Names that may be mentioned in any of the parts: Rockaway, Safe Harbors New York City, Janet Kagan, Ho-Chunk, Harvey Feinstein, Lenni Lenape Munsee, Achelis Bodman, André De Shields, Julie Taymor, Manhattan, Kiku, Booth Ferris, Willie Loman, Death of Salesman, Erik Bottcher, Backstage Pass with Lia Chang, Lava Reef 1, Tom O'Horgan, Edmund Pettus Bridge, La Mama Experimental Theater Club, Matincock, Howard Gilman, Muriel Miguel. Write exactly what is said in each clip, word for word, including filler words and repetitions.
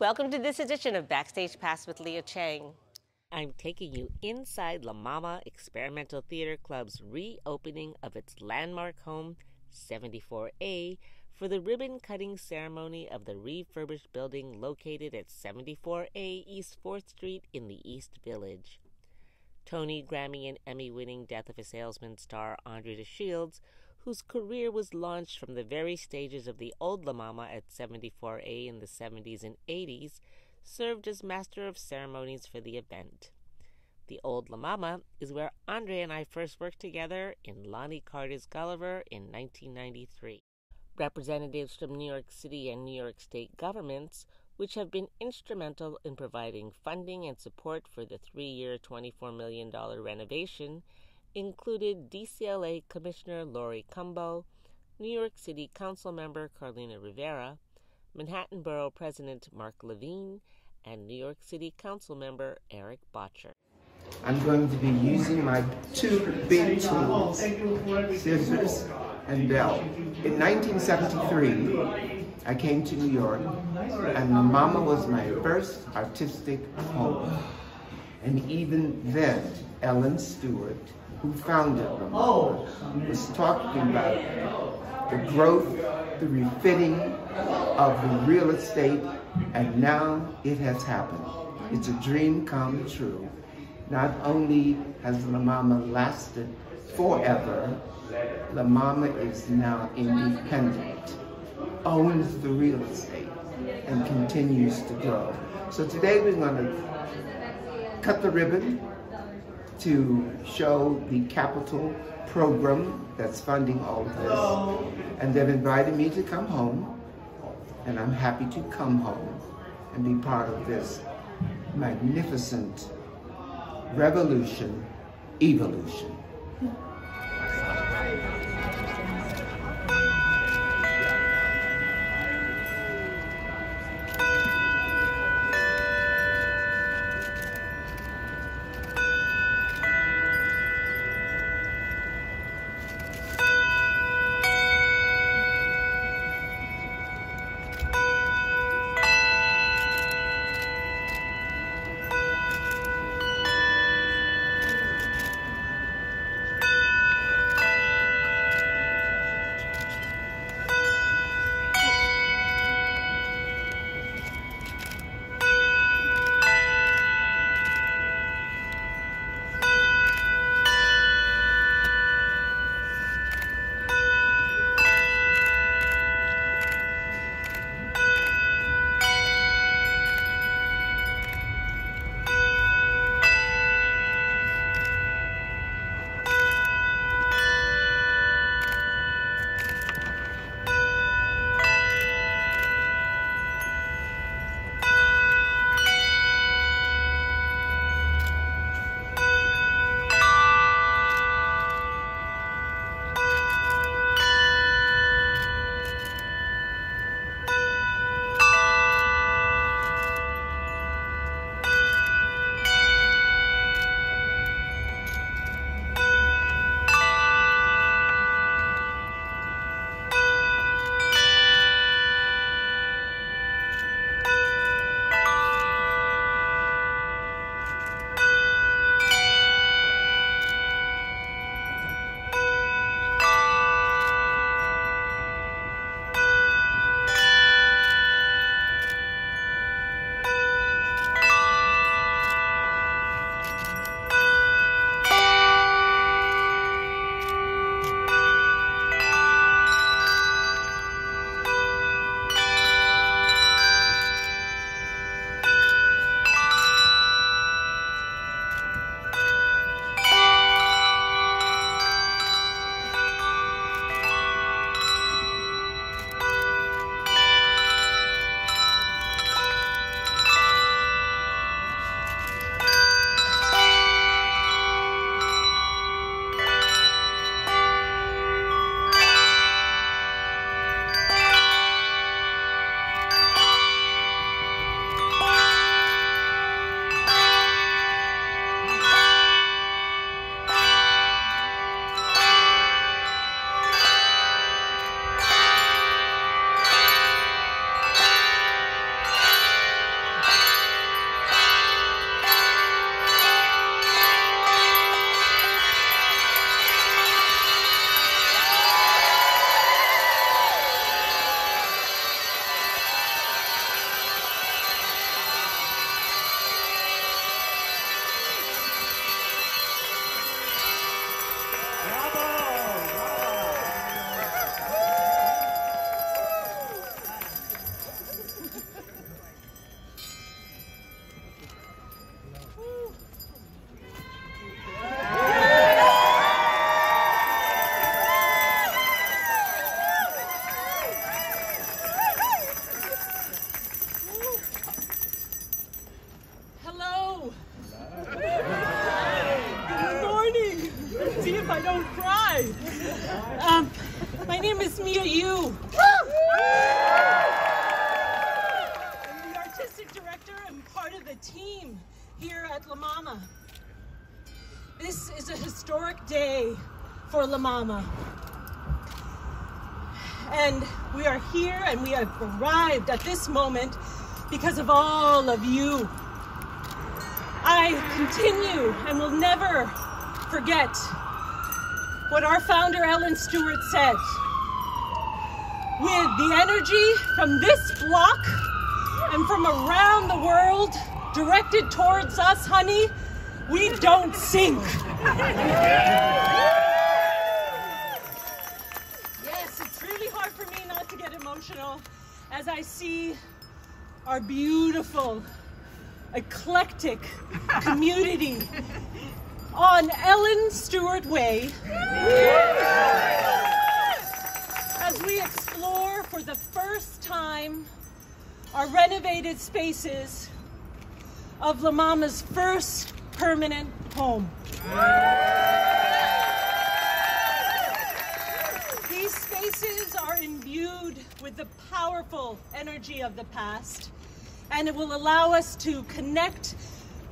Welcome to this edition of Backstage Pass with Lia Chang. I'm taking you inside La Mama Experimental Theater Club's reopening of its landmark home, seventy-four A, for the ribbon-cutting ceremony of the refurbished building located at seventy-four A East fourth Street in the East Village. Tony, Grammy, and Emmy-winning Death of a Salesman star André De Shields, whose career was launched from the very stages of the old La Mama at seventy-four A in the seventies and eighties, served as master of ceremonies for the event. The old La Mama is where André and I first worked together in Lonnie Carter's Gulliver in nineteen ninety-three. Representatives from New York City and New York State governments, which have been instrumental in providing funding and support for the three-year twenty-four million dollars renovation, included D C L A Commissioner Laurie Cumbo, New York City Council Member Carlina Rivera, Manhattan Borough President Mark Levine, and New York City Council Member Erik Bottcher. I'm going to be using my two big tools, scissors and bell. In nineteen seventy-three, I came to New York, and La Mama was my first artistic home. And even then, Ellen Stewart, who founded La Mama, was talking about the growth, the refitting of the real estate, and now it has happened. It's a dream come true. Not only has La Mama lasted forever, La Mama is now independent, owns the real estate, and continues to grow. So today we're going to cut the ribbon to show the capital program that's funding all of this. And they've invited me to come home, and I'm happy to come home and be part of this magnificent revolution, evolution. me to you. Woo! I'm the artistic director and part of the team here at La Mama. This is a historic day for La Mama. And we are here and we have arrived at this moment because of all of you. I continue and will never forget what our founder Ellen Stewart said. With the energy from this block and from around the world directed towards us, honey, we don't sink. Yes, it's really hard for me not to get emotional as I see our beautiful, eclectic community on Ellen Stewart Way, as we explore for the first time our renovated spaces of La Mama's first permanent home. These spaces are imbued with the powerful energy of the past, and it will allow us to connect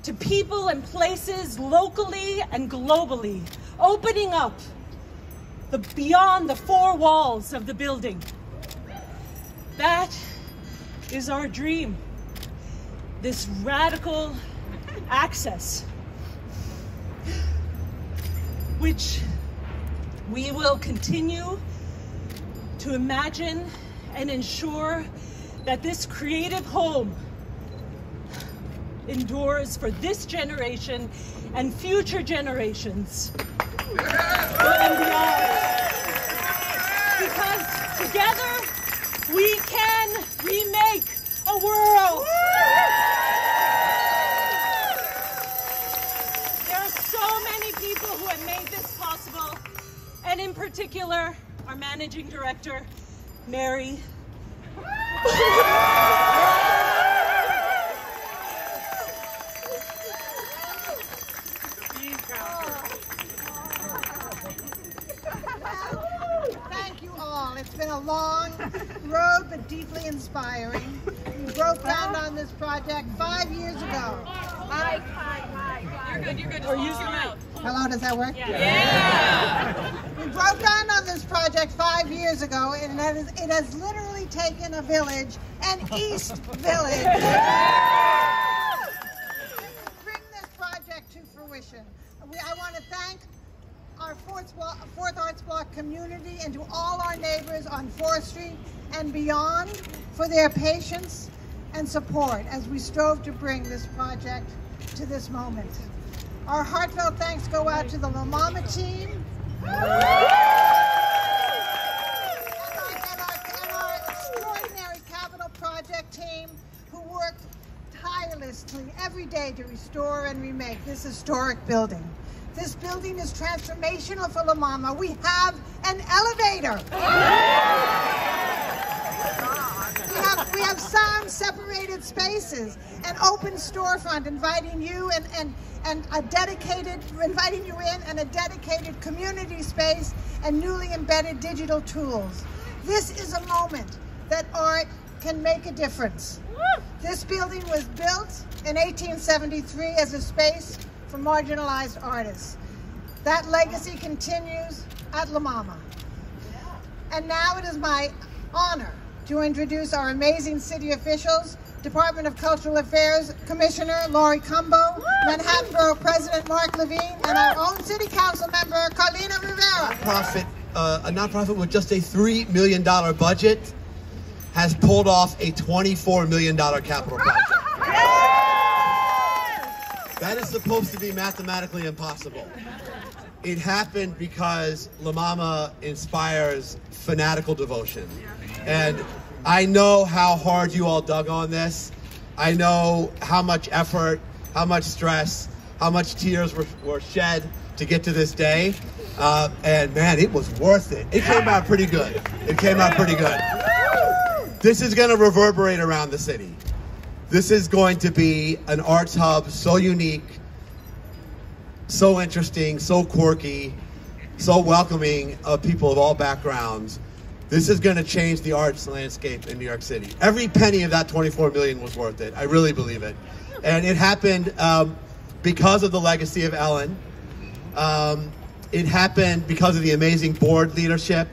to people and places locally and globally, opening up the, beyond the four walls of the building. That is our dream, this radical access, which we will continue to imagine and ensure that this creative home endures for this generation and future generations. Because together we can remake a world. There are so many people who have made this possible, and in particular, our managing director, Mary Thank you all. It's been a long road, but deeply inspiring. You broke ground on this project five years ago. Hi, hi, hi. You're good. You're good. Or use your mouth. Hello. Does that work? Yeah. yeah. We broke ground on this project five years ago, and that is, it has literally taken a village, an East Village, to bring this project to fruition. We, I want to thank our Fourth, Fourth Arts Block community and to all our neighbors on fourth Street and beyond for their patience and support as we strove to bring this project to this moment. Our heartfelt thanks go out to the La Mama team, team who worked tirelessly every day to restore and remake this historic building. This building is transformational for La Mama. We have an elevator. We have, we have sound separated spaces, an open storefront inviting you and, and, and a dedicated, inviting you in and a dedicated community space and newly embedded digital tools. This is a moment that art can make a difference. This building was built in eighteen seventy-three as a space for marginalized artists. That legacy continues at La Mama. And now it is my honor to introduce our amazing city officials, Department of Cultural Affairs Commissioner Laurie Cumbo, Manhattan Borough President Mark Levine, and our own City Council member Carlina Rivera. Nonprofit, uh, a nonprofit with just a three million dollar budget has pulled off a twenty-four million dollar capital project. That is supposed to be mathematically impossible. It happened because La Mama inspires fanatical devotion. And I know how hard you all dug on this. I know how much effort, how much stress, how much tears were, were shed to get to this day. Uh, and man, it was worth it. It came out pretty good. It came out pretty good. This is going to reverberate around the city. This is going to be an arts hub so unique, so interesting, so quirky, so welcoming of people of all backgrounds. This is going to change the arts landscape in New York City. Every penny of that twenty-four million dollars was worth it. I really believe it. And it happened um, because of the legacy of Ellen. Um, it happened because of the amazing board leadership.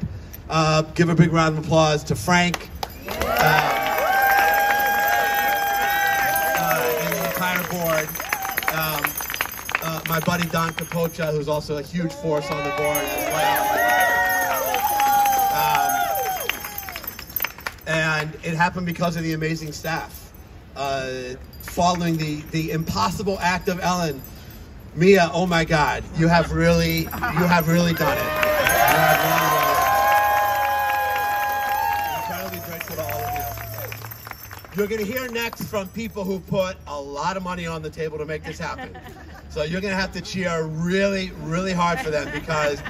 Uh, give a big round of applause to Frank. Uh, uh, and the entire board. Um, uh, my buddy Don Capoccia, who's also a huge force on the board as well. And it happened because of the amazing staff. Uh, following the, the impossible act of Ellen, Mia, oh my God, you have really, you have really done it. You have really done it. I'm incredibly grateful to all of you. You're gonna hear next from people who put a lot of money on the table to make this happen. So you're gonna have to cheer really, really hard for them, because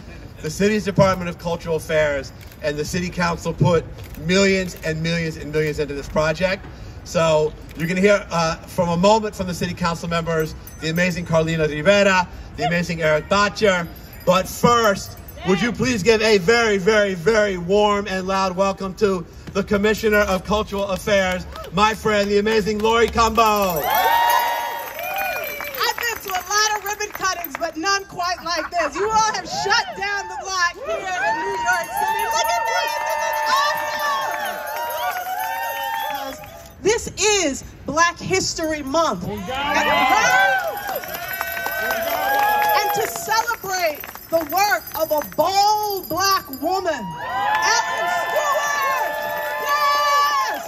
the city's Department of Cultural Affairs and the City Council put millions and millions and millions into this project. So you're gonna hear uh, from a moment from the City Council members, the amazing Carlina Rivera, the amazing Erik Bottcher. But first, would you please give a very, very, very warm and loud welcome to the Commissioner of Cultural Affairs, my friend, the amazing Laurie Cumbo. But none quite like this. You all have shut down the block here in New York City. Look at this, this is awesome! This is Black History Month. And, and to celebrate the work of a bold Black woman, Ellen Stewart! Yes!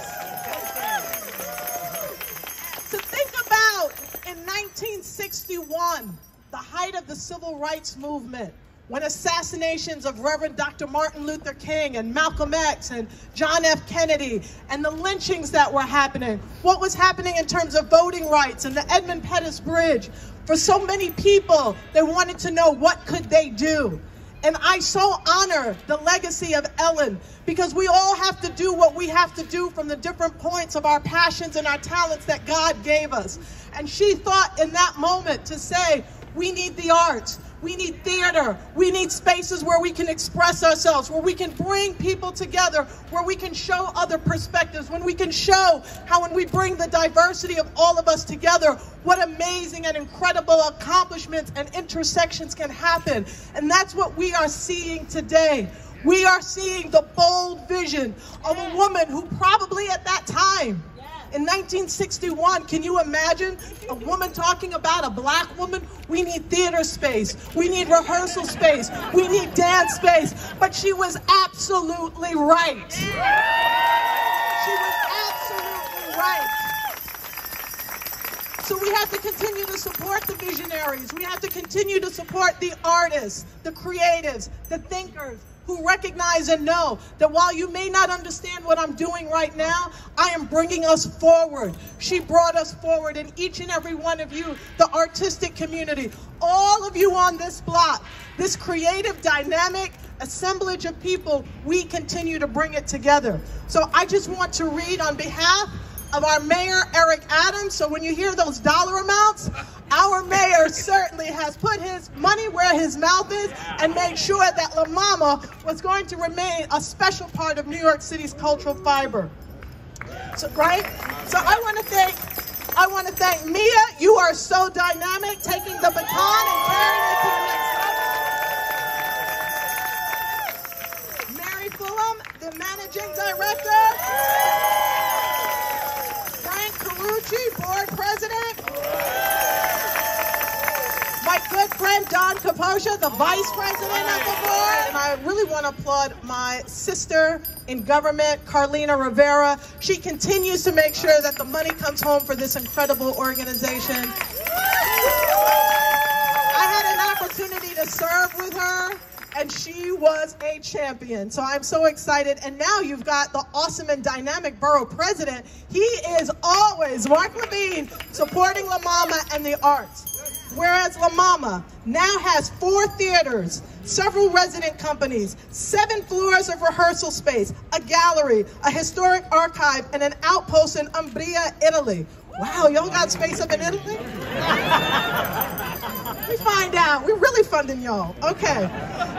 To think about in nineteen sixty-one, the height of the civil rights movement, when assassinations of Reverend Doctor Martin Luther King and Malcolm X and John F. Kennedy and the lynchings that were happening, what was happening in terms of voting rights and the Edmund Pettus Bridge. For so many people, they wanted to know what could they do. And I so honor the legacy of Ellen, because we all have to do what we have to do from the different points of our passions and our talents that God gave us. And she thought in that moment to say, we need the arts, we need theater, we need spaces where we can express ourselves, where we can bring people together, where we can show other perspectives, when we can show how when we bring the diversity of all of us together, what amazing and incredible accomplishments and intersections can happen. And that's what we are seeing today. We are seeing the bold vision of a woman who probably at that time, in nineteen sixty-one, can you imagine a woman talking about a Black woman? We need theater space, we need rehearsal space, we need dance space, but she was absolutely right. She was absolutely right. So we have to continue to support the visionaries, we have to continue to support the artists, the creatives, the thinkers, who recognize and know that while you may not understand what I'm doing right now, I am bringing us forward. She brought us forward, and each and every one of you, the artistic community, all of you on this block, this creative, dynamic assemblage of people, we continue to bring it together. So I just want to read on behalf of our mayor, Eric Adams. So when you hear those dollar amounts, our mayor certainly has put his money where his mouth is and made sure that La Mama was going to remain a special part of New York City's cultural fiber. So, right? So I want to thank, I want to thank Mia. You are so dynamic, taking the baton and carrying it to the next level. Mary Fulham, the managing director. Carucci, board president. My good friend Don Capoccia, the vice president of the board. And I really want to applaud my sister in government, Carlina Rivera. She continues to make sure that the money comes home for this incredible organization. I had an opportunity to serve with her, and she was a champion. So I'm so excited. And now you've got the awesome and dynamic borough president. He is always Mark Levine, supporting La Mama and the arts. Whereas La Mama now has four theaters, several resident companies, seven floors of rehearsal space, a gallery, a historic archive, and an outpost in Umbria, Italy. Wow, y'all got space up in Italy? We find out. We're really funding y'all. Okay.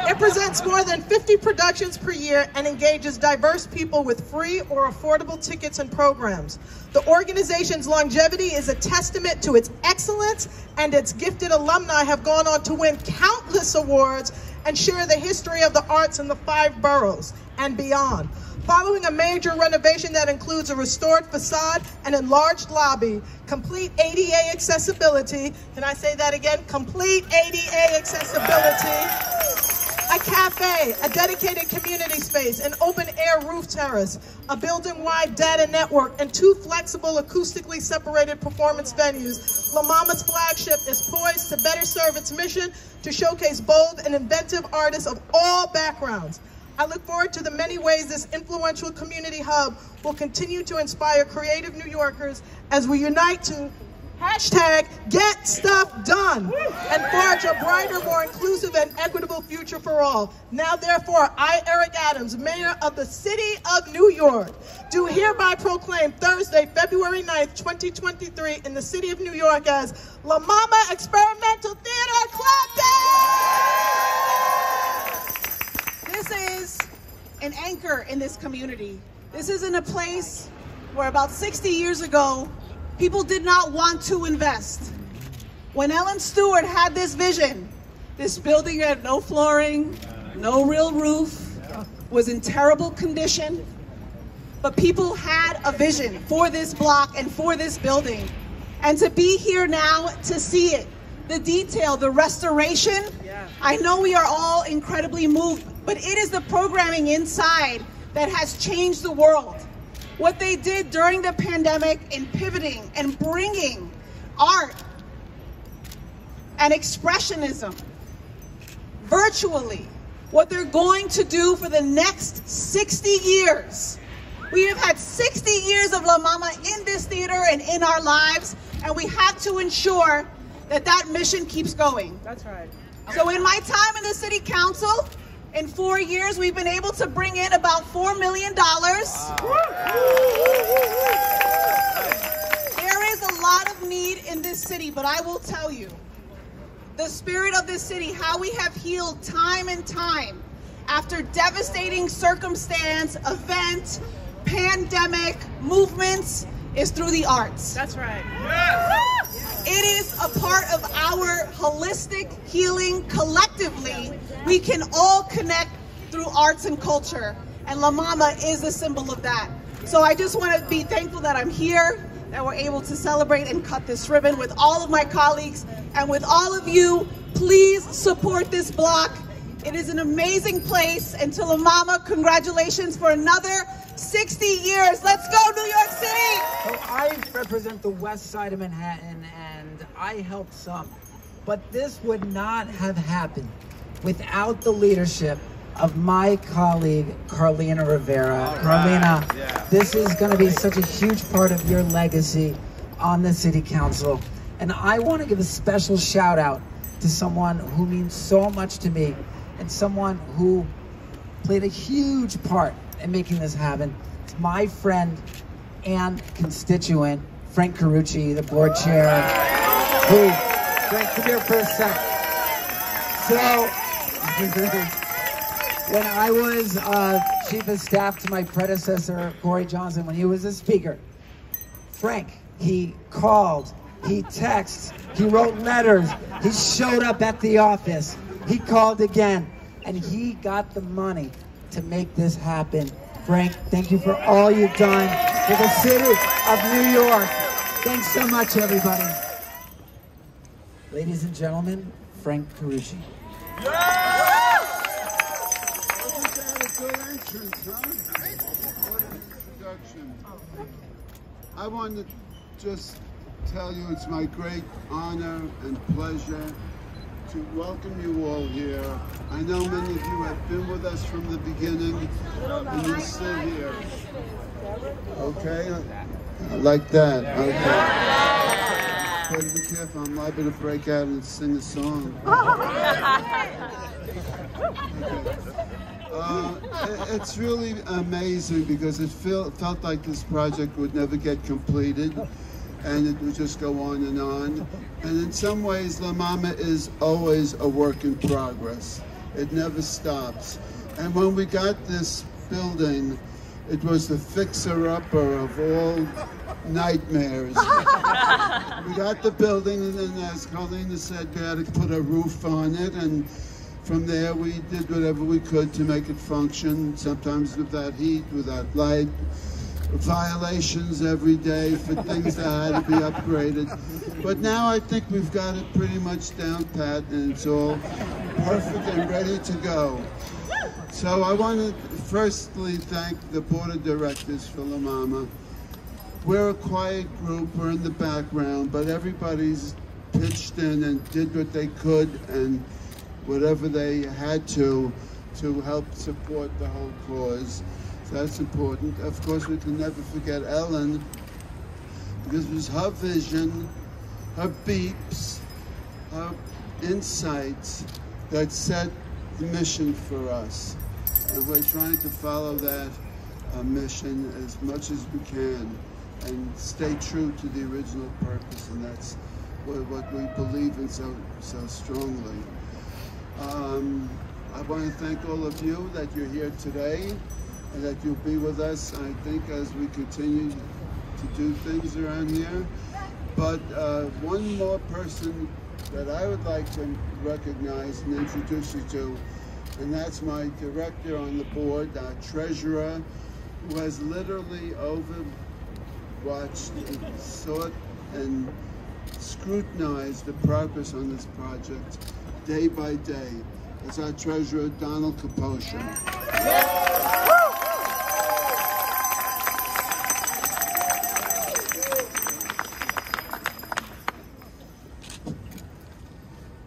It presents more than fifty productions per year and engages diverse people with free or affordable tickets and programs. The organization's longevity is a testament to its excellence, and its gifted alumni have gone on to win countless awards and share the history of the arts in the five boroughs and beyond. Following a major renovation that includes a restored facade and enlarged lobby, complete A D A accessibility, can I say that again? Complete A D A accessibility, a cafe, a dedicated community space, an open-air roof terrace, a building-wide data network, and two flexible, acoustically separated performance venues, La Mama's flagship is poised to better serve its mission to showcase bold and inventive artists of all backgrounds. I look forward to the many ways this influential community hub will continue to inspire creative New Yorkers as we unite to hashtag get stuff done and forge a brighter, more inclusive and equitable future for all. Now, therefore, I, Eric Adams, Mayor of the City of New York, do hereby proclaim Thursday, February ninth, twenty twenty-three in the City of New York as La Mama Experimental Theater Club Day! This is an anchor in this community. This isn't a place where about sixty years ago, people did not want to invest. When Ellen Stewart had this vision, this building had no flooring, no real roof, was in terrible condition, but people had a vision for this block and for this building. And to be here now to see it, the detail, the restoration, I know we are all incredibly moved, but it is the programming inside that has changed the world. What they did during the pandemic in pivoting and bringing art and expressionism virtually, what they're going to do for the next sixty years. We have had sixty years of La Mama in this theater and in our lives, and we have to ensure that that mission keeps going. That's right. So in my time in the city council, in four years, we've been able to bring in about four million dollars. Wow. There is a lot of need in this city, but I will tell you, the spirit of this city, how we have healed time and time after devastating circumstance, event, pandemic, movements, is through the arts. That's right. Yes. It is a part of our holistic healing collectively. We can all connect through arts and culture, and La Mama is a symbol of that. So I just want to be thankful that I'm here, that we're able to celebrate and cut this ribbon with all of my colleagues and with all of you. Please support this block. It is an amazing place, and to La Mama, congratulations for another sixty years. Let's go, New York City! So I represent the west side of Manhattan, and I helped some, but this would not have happened without the leadership of my colleague, Carlina Rivera. Right. Carlina, yeah. This is gonna be such a huge part of your legacy on the City Council. And I wanna give a special shout out to someone who means so much to me and someone who played a huge part in making this happen. It's my friend and constituent, Frank Carucci, the board chair. Who, Frank, come here for a sec. So, when I was uh, chief of staff to my predecessor, Corey Johnson, when he was a speaker, Frank, he called, he texted, he wrote letters, he showed up at the office, he called again, and he got the money to make this happen. Frank, thank you for all you've done for the city of New York. Thanks so much, everybody. Ladies and gentlemen, Frank Carucci. I want to just tell you it's my great honor and pleasure to welcome you all here. I know many of you have been with us from the beginning, and you're still here. Okay? I like that. Okay. Better be careful, I'm liable to break out and sing a song. Uh, it's really amazing because it feel, felt like this project would never get completed. and it would just go on and on. And in some ways, La Mama is always a work in progress. It never stops. And when we got this building, it was the fixer-upper of all nightmares. We got the building, and then, as Carlina said, we had to put a roof on it, and from there we did whatever we could to make it function, sometimes without heat, without light, violations every day for things that had to be upgraded. But now I think we've got it pretty much down pat, and it's all perfect and ready to go. So I want to firstly thank the board of directors for La Mama. We're a quiet group, we're in the background, but everybody's pitched in and did what they could and whatever they had to, to help support the whole cause. So that's important. Of course, we can never forget Ellen, because it was her vision, her beeps, her insights that set the mission for us. And we're trying to follow that uh, mission as much as we can and stay true to the original purpose, and that's what, what we believe in so, so strongly. Um, I want to thank all of you that you're here today and that you'll be with us, I think, as we continue to do things around here. But uh, one more person that I would like to recognize and introduce you to, and that's my director on the board, our treasurer, who has literally overwatched and sought and scrutinized the progress on this project day by day. That's our treasurer, Don Capoccia.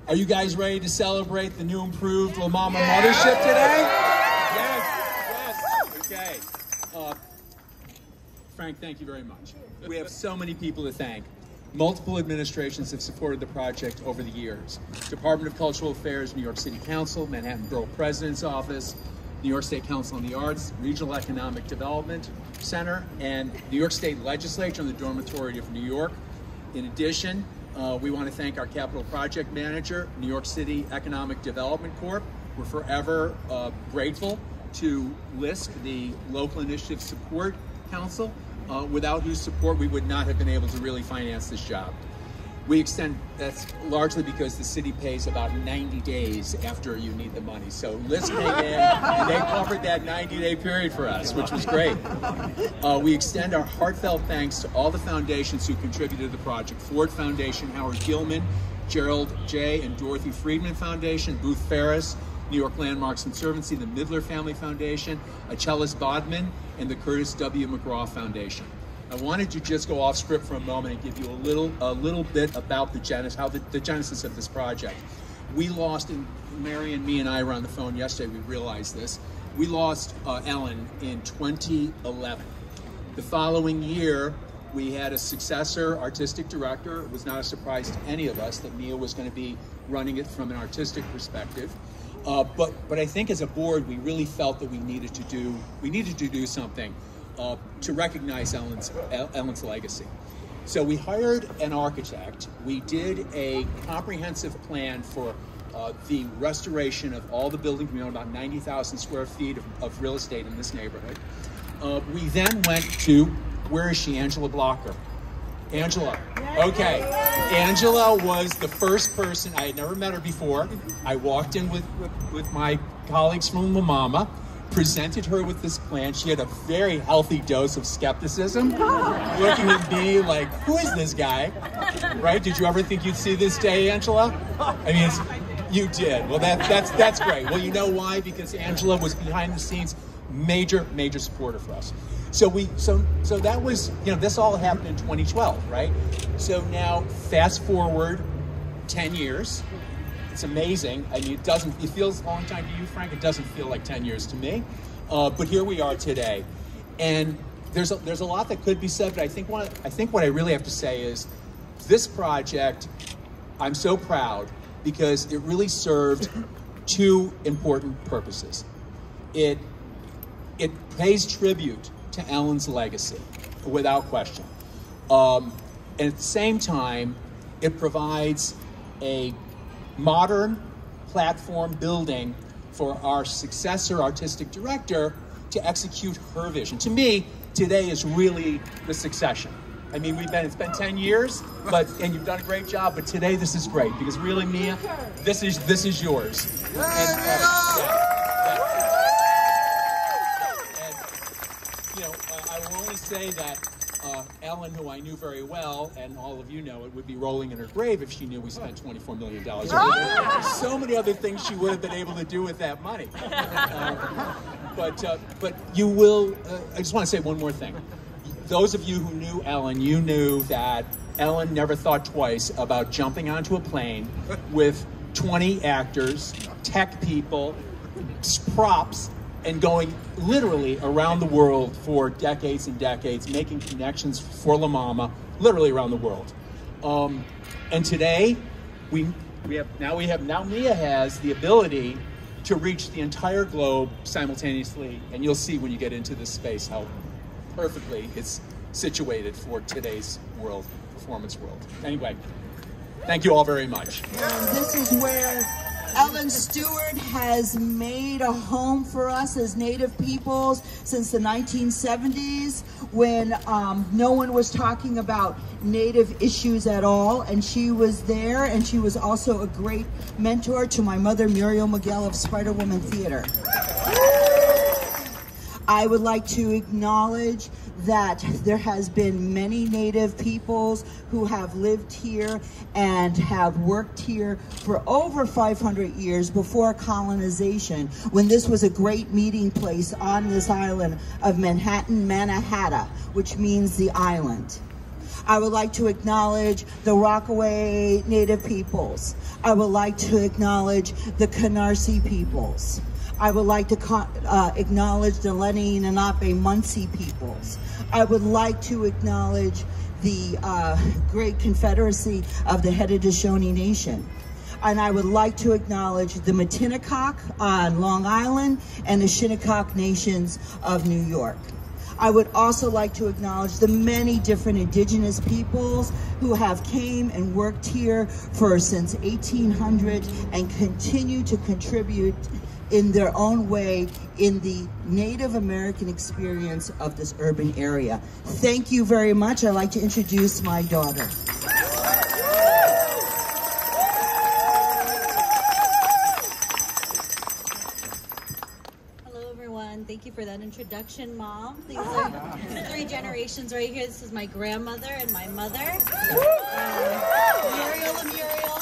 Are you guys ready to celebrate the new improved La Mama yeah. mothership today? Yes, yes, okay. Uh, Frank, thank you very much. We have so many people to thank. Multiple administrations have supported the project over the years. Department of Cultural Affairs, New York City Council, Manhattan Borough President's Office, New York State Council on the Arts, Regional Economic Development Center, and New York State Legislature and the Dormitory of New York. In addition, Uh, we want to thank our capital project manager, New York City Economic Development Corp. We're forever uh, grateful to LISC, the Local Initiative Support Council, uh, without whose support we would not have been able to really finance this job. We extend, that's largely because the city pays about ninety days after you need the money. So LISC came in and they covered that ninety day period for us, which was great. Uh, we extend our heartfelt thanks to all the foundations who contributed to the project. Ford Foundation, Howard Gilman, Gerald J. and Dorothy Friedman Foundation, Booth Ferris, New York Landmarks Conservancy, the Midler Family Foundation, Achelis Bodman, and the Curtis W. McGraw Foundation. I wanted to just go off script for a moment and give you a little a little bit about the genesis, how the, the genesis of this project. We lost, and Mary and me and I were on the phone yesterday, we realized this, we lost uh, Ellen in twenty eleven. The following year, we had a successor artistic director. It was not a surprise to any of us that Mia was gonna be running it from an artistic perspective. Uh, but, but I think as a board, we really felt that we needed to do, we needed to do something Uh, to recognize Ellen's, Ellen's legacy. So we hired an architect. We did a comprehensive plan for uh, the restoration of all the buildings. We own about ninety thousand square feet of, of real estate in this neighborhood. Uh, we then went to, where is she, Angela Blocker? Angela, okay. Angela was the first person, I had never met her before. I walked in with, with, with my colleagues from La Mama, presented her with this plan. She had a very healthy dose of skepticism, looking at me like, who is this guy? Right? Did you ever think you'd see this day, Angela? I mean, it's, you did. Well, that, that's, that's great. Well, you know why? Because Angela was behind the scenes, major, major supporter for us. So we, so, so that was, you know, this all happened in twenty twelve, right? So now fast forward ten years. It's amazing. I mean, it doesn't, it feels a long time to you, Frank. It doesn't feel like ten years to me. Uh, but here we are today. And there's a, there's a lot that could be said, but I think, one, I think what I really have to say is this project, I'm so proud because it really served two important purposes. It, it pays tribute to Ellen's legacy, without question. Um, And at the same time, it provides a modern platform building for our successor artistic director to execute her vision. To me, today is really the succession. I mean, we've been, it's been ten years, but, and you've done a great job, but today this is great, because really, Mia, this is, this is yours. And, uh, yeah, yeah. And, you know, uh, I will only say that uh, Ellen, who I knew very well, and all of you know it, would be rolling in her grave if she knew we spent twenty-four million dollars. There's so many other things she would have been able to do with that money. Uh, but, uh, but you will, uh, I just want to say one more thing. Those of you who knew Ellen, you knew that Ellen never thought twice about jumping onto a plane with twenty actors, tech people, props, and going literally around the world for decades and decades, making connections for La Mama, literally around the world. Um, and today, we we have now we have now Mia has the ability to reach the entire globe simultaneously, and you'll see when you get into this space how perfectly it's situated for today's world, performance world. Anyway, thank you all very much. And this is where Ellen Stewart has made a home for us as Native peoples since the nineteen seventies, when um, no one was talking about Native issues at all, and she was there, and she was also a great mentor to my mother, Muriel Miguel of Spider Woman Theater. I would like to acknowledge that there has been many Native peoples who have lived here and have worked here for over five hundred years before colonization, when this was a great meeting place on this island of Manhattan, Manahatta, which means the island. I would like to acknowledge the Rockaway Native peoples. I would like to acknowledge the Canarsie peoples. I would like to uh, acknowledge the Lenni Lenape Munsee peoples. I would like to acknowledge the uh, great confederacy of the Haudenosaunee Nation. And I would like to acknowledge the Matincock on Long Island and the Shinnecock Nations of New York. I would also like to acknowledge the many different indigenous peoples who have came and worked here for since eighteen hundred and continue to contribute in their own way in the Native American experience of this urban area. Thank you very much. I'd like to introduce my daughter. Hello, everyone. Thank you for that introduction, Mom. These are three generations right here. This is my grandmother and my mother, uh, Muriel and Muriel.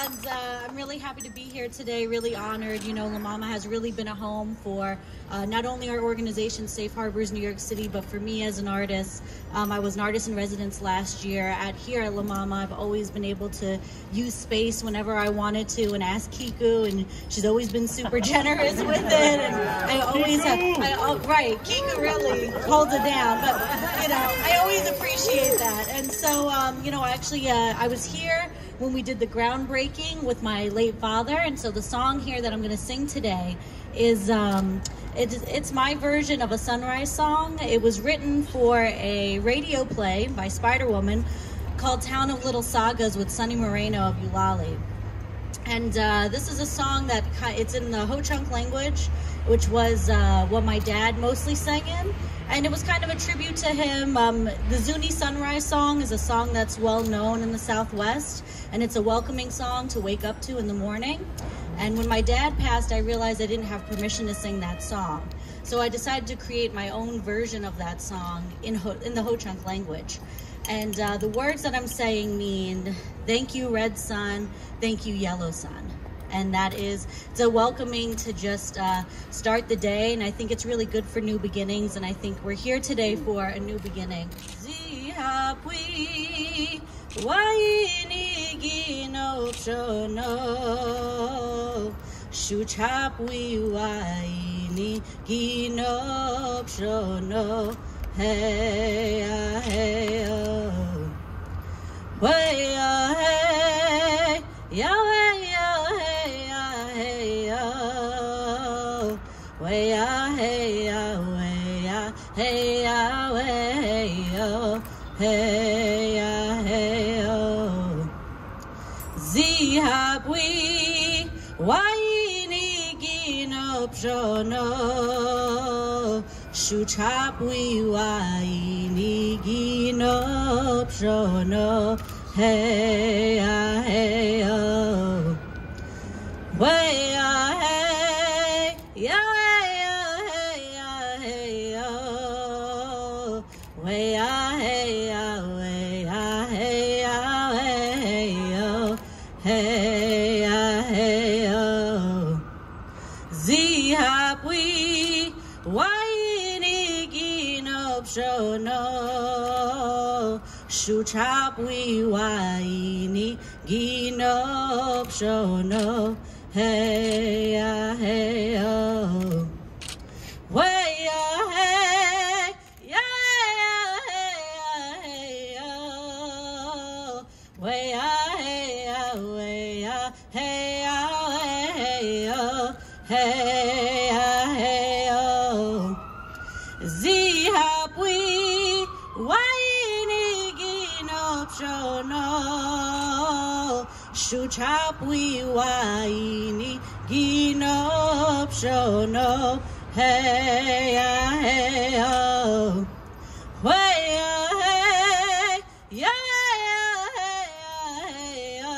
And uh, I'm really happy to be here today, really honored. You know, La Mama has really been a home for uh, not only our organization, Safe Harbors New York City, but for me as an artist. Um, I was an artist in residence last year at here at La Mama. I've always been able to use space whenever I wanted to, and ask Kiku, and she's always been super generous with it. And I always have, I, oh, right, Kiku really holds it down, but you know, I always appreciate that. And so, um, you know, actually, uh, I was here when we did the groundbreaking with my late father. And so the song here that I'm gonna sing today is, um, it, it's my version of a sunrise song. It was written for a radio play by Spider Woman called Town of Little Sagas with Sonny Moreno of Eulalie. And uh, this is a song that, it's in the Ho-Chunk language, which was uh, what my dad mostly sang in. And it was kind of a tribute to him. Um, the Zuni Sunrise song is a song that's well known in the Southwest, and it's a welcoming song to wake up to in the morning. And when my dad passed, I realized I didn't have permission to sing that song. So I decided to create my own version of that song in, Ho in the Ho-Chunk language. And uh, the words that I'm saying mean, thank you, red sun, thank you, yellow sun. And that is, it's a welcoming to just uh, start the day, and I think it's really good for new beginnings, and I think we're here today for a new beginning. Way ah hey ah way ah hey ah way oh hey. opjono shuchapwi waini gino opjono hey ah hey oh way ah hey yeah hey oh hey ah hey oh way ah hey ah way ah hey ah hey oh hey ah hey oh zihapwi waini gino opjono Shuchapwi waini gino shono hey ah hey oh way ah hey yeah hey ah hey oh way ah hey ah way ah hey ah hey oh hey ah hey oh zihapwi waini Shono, shuchapwi waini gino shono, hey ah hey oh, way ah hey, yeah ah hey ah hey oh,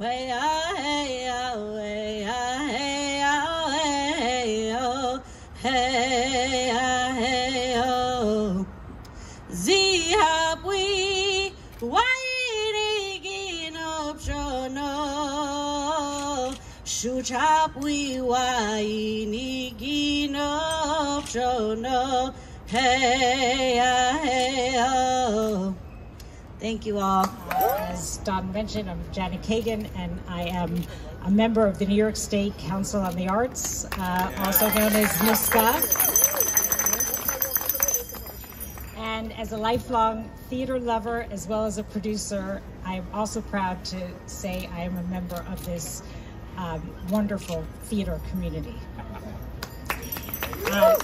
way ah hey ah way ah hey ah hey oh, hey ah hey oh, zihapwi. Waini gino shono, shuchapwi waini gino shono, hey ah hey oh. Thank you all. As Don mentioned, I'm Janet Kagan, and I am a member of the New York State Council on the Arts, uh, also known as NYSCA. And as a lifelong theater lover, as well as a producer, I'm also proud to say I am a member of this um, wonderful theater community. Uh,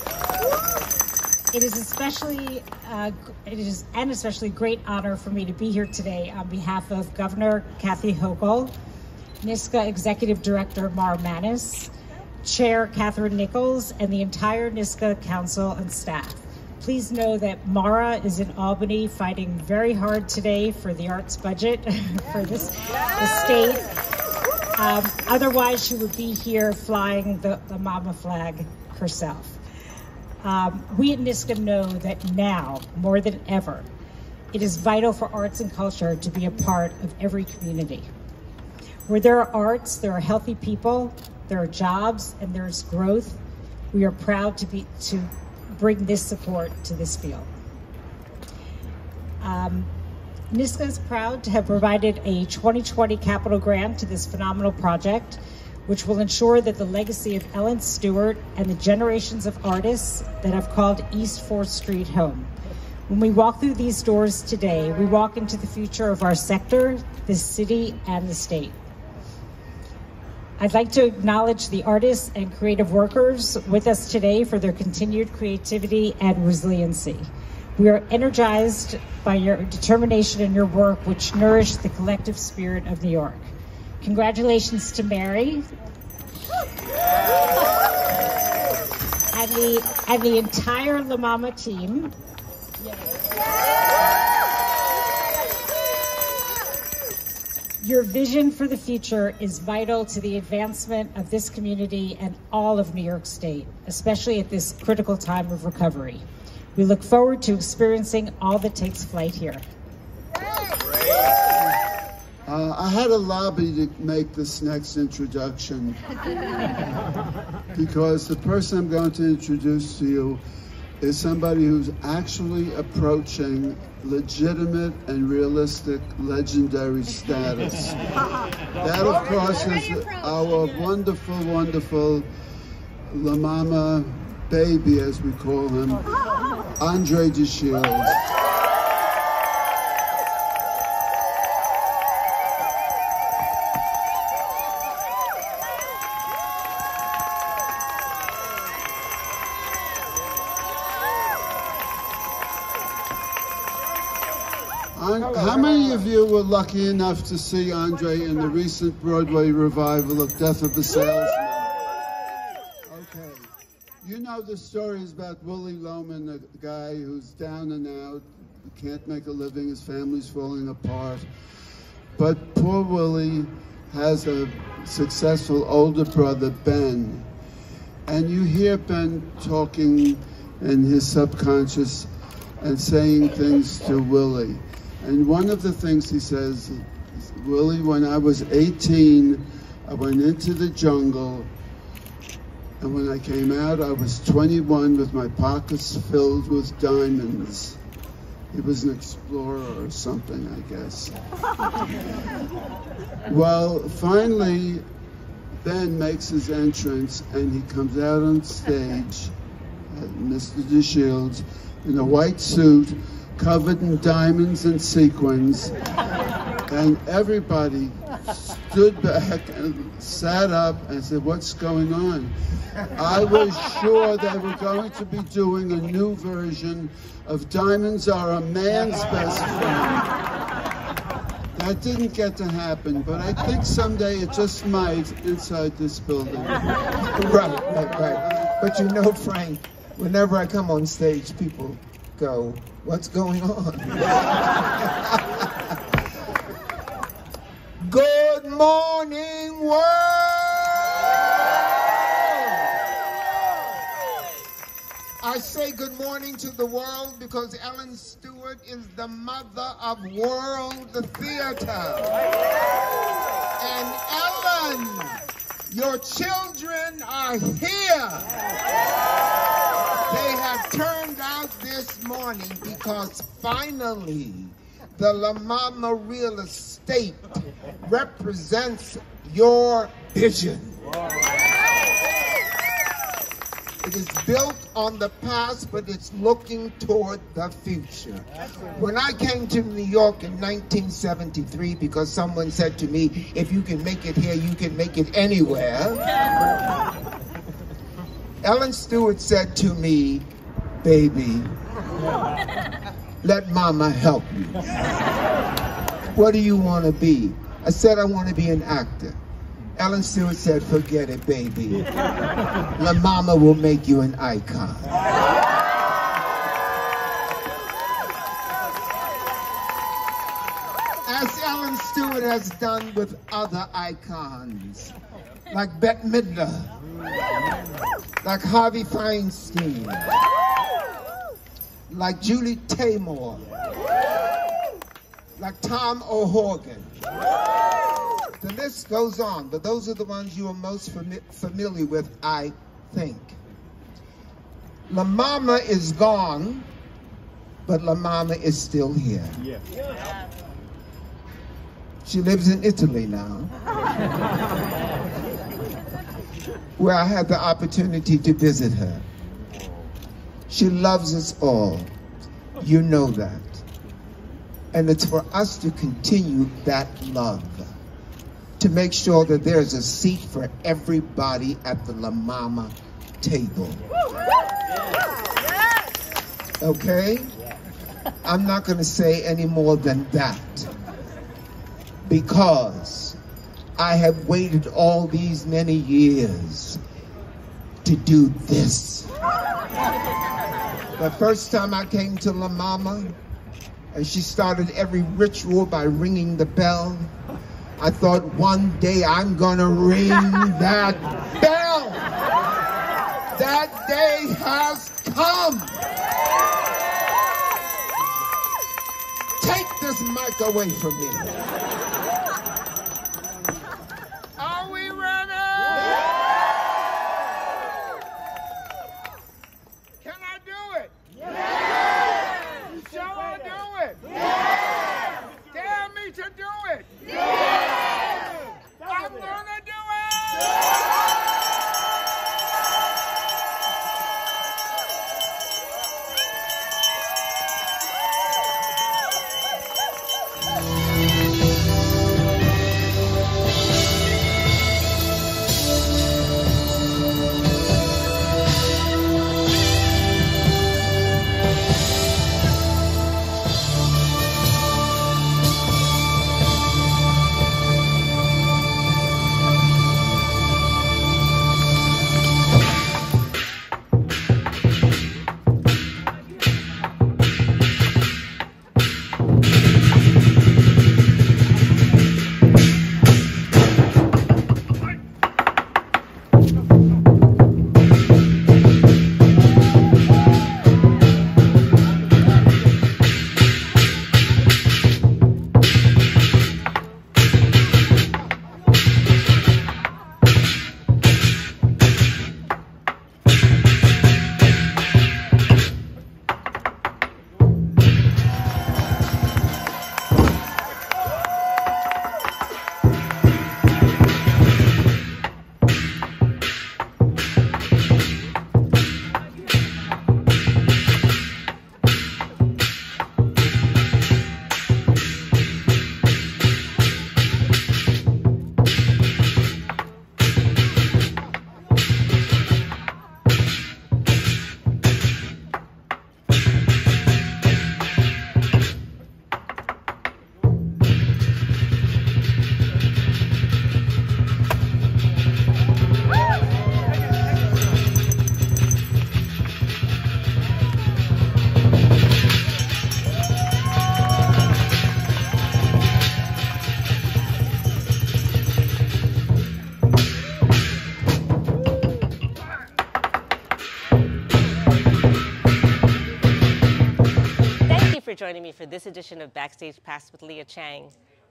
it is especially, uh, it is an especially great honor for me to be here today on behalf of Governor Kathy Hochul, NYSCA Executive Director Mar Manis, Chair Catherine Nichols, and the entire NYSCA Council and staff. Please know that Mara is in Albany fighting very hard today for the arts budget for this the state. Um, otherwise, she would be here flying the, the mama flag herself. Um, we at NYSCA know that now, more than ever, it is vital for arts and culture to be a part of every community. Where there are arts, there are healthy people, there are jobs, and there is growth. We are proud to be to. bring this support to this field. Um, NYSCA is proud to have provided a twenty twenty capital grant to this phenomenal project, which will ensure that the legacy of Ellen Stewart and the generations of artists that have called East fourth Street home. When we walk through these doors today, we walk into the future of our sector, this city, and the state. I'd like to acknowledge the artists and creative workers with us today for their continued creativity and resiliency. We are energized by your determination and your work, which nourished the collective spirit of New York. Congratulations to Mary and the, and the entire La Mama team. Your vision for the future is vital to the advancement of this community and all of New York State, especially at this critical time of recovery. We look forward to experiencing all that takes flight here. Uh, I had a lobby to make this next introduction because the person I'm going to introduce to you is somebody who's actually approaching legitimate and realistic legendary status. That, of course, is our wonderful, wonderful La Mama baby, as we call him, André De Shields. How many of you were lucky enough to see André in the recent Broadway revival of Death of a Salesman? know the stories about Willie Loman, a guy who's down and out, can't make a living, his family's falling apart. But poor Willie has a successful older brother, Ben. And you hear Ben talking in his subconscious and saying things to Willie. And one of the things he says, Willie, when I was eighteen, I went into the jungle, and when I came out, I was twenty-one with my pockets filled with diamonds. He was an explorer or something, I guess. Well, finally, Ben makes his entrance, and he comes out on stage, at Mister De Shields, in a white suit, covered in diamonds and sequins, and everybody stood back and sat up and said, what's going on? I was sure they were going to be doing a new version of Diamonds Are a Man's Best Friend. That didn't get to happen, but I think someday it just might inside this building. Right, right, right. But you know, Frank, whenever I come on stage, people go, what's going on? Good morning, world! I say good morning to the world because Ellen Stewart is the mother of world theater. And Ellen, your children are here. They have turned out this morning because finally the La Mama Real Estate represents your vision. Wow. It is built on the past, but it's looking toward the future. When I came to New York in nineteen seventy-three, because someone said to me, if you can make it here, you can make it anywhere. Ellen Stewart said to me, baby, let mama help you. What do you want to be? I said, I want to be an actor. Ellen Stewart said, forget it, baby. La mama will make you an icon. As Ellen Stewart has done with other icons, like Bette Midler, like Harvey Feinstein, like Julie Taymor, like Tom O'Horgan. The list goes on, but those are the ones you are most fami familiar with, I think. La Mama is gone, but La Mama is still here. Yeah. Yeah. She lives in Italy now. Where I had the opportunity to visit her. She loves us all. You know that. And it's for us to continue that love, to make sure that there's a seat for everybody at the La Mama table. Okay? I'm not going to say any more than that, because I have waited all these many years to do this. The first time I came to La Mama, and she started every ritual by ringing the bell, I thought, one day I'm gonna ring that bell. That day has come. Take this mic away from me. for joining me for this edition of Backstage Pass with Lia Chang.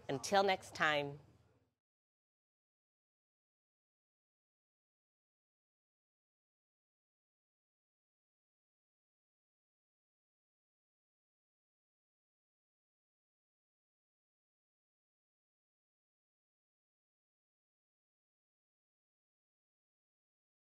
Until next time.